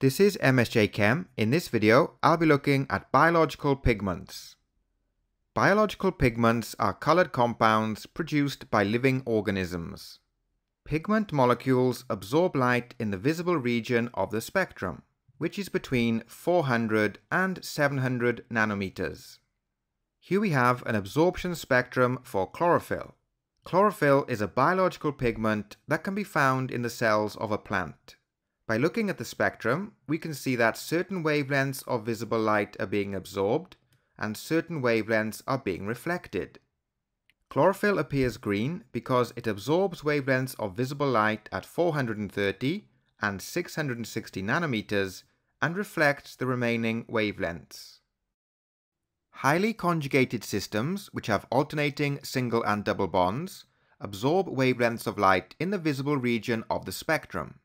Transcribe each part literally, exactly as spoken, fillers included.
This is M S J Chem. In this video, I'll be looking at biological pigments. Biological pigments are colored compounds produced by living organisms. Pigment molecules absorb light in the visible region of the spectrum, which is between four hundred and seven hundred nanometers. Here we have an absorption spectrum for chlorophyll. Chlorophyll is a biological pigment that can be found in the cells of a plant. By looking at the spectrum, we can see that certain wavelengths of visible light are being absorbed and certain wavelengths are being reflected. Chlorophyll appears green because it absorbs wavelengths of visible light at four hundred thirty and six hundred sixty nanometers and reflects the remaining wavelengths. Highly conjugated systems, which have alternating single and double bonds, absorb wavelengths of light in the visible region of the spectrum.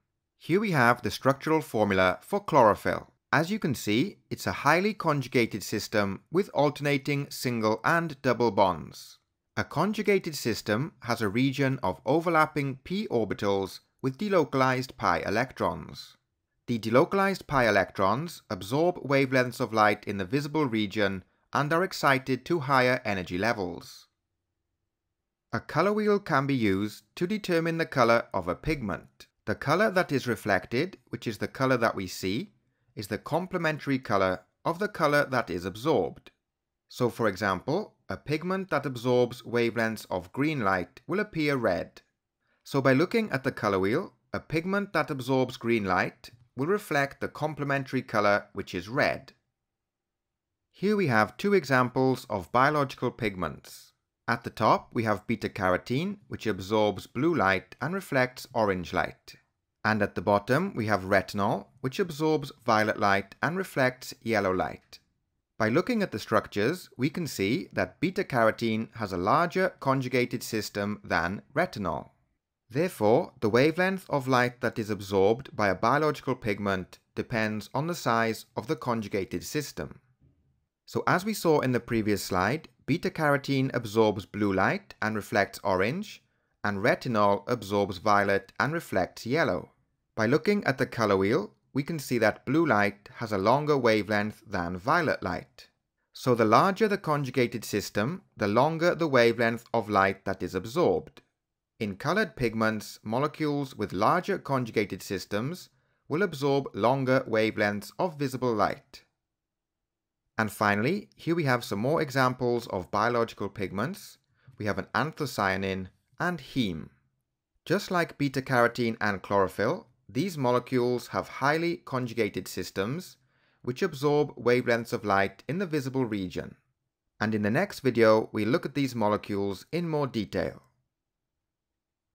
Here we have the structural formula for chlorophyll. As you can see, it's a highly conjugated system with alternating single and double bonds. A conjugated system has a region of overlapping p orbitals with delocalized pi electrons. The delocalized pi electrons absorb wavelengths of light in the visible region and are excited to higher energy levels. A color wheel can be used to determine the color of a pigment. The color that is reflected, which is the color that we see, is the complementary color of the color that is absorbed. So for example, a pigment that absorbs wavelengths of green light will appear red. So by looking at the color wheel, a pigment that absorbs green light will reflect the complementary color, which is red. Here we have two examples of biological pigments. At the top we have beta-carotene, which absorbs blue light and reflects orange light. And at the bottom we have retinol, which absorbs violet light and reflects yellow light. By looking at the structures, we can see that beta-carotene has a larger conjugated system than retinol. Therefore, the wavelength of light that is absorbed by a biological pigment depends on the size of the conjugated system. So as we saw in the previous slide, beta-carotene absorbs blue light and reflects orange, and retinol absorbs violet and reflects yellow. By looking at the color wheel, we can see that blue light has a longer wavelength than violet light. So the larger the conjugated system, the longer the wavelength of light that is absorbed. In colored pigments, molecules with larger conjugated systems will absorb longer wavelengths of visible light. And finally, here we have some more examples of biological pigments. We have an anthocyanin and heme. Just like beta-carotene and chlorophyll, these molecules have highly conjugated systems which absorb wavelengths of light in the visible region. And in the next video, we look at these molecules in more detail.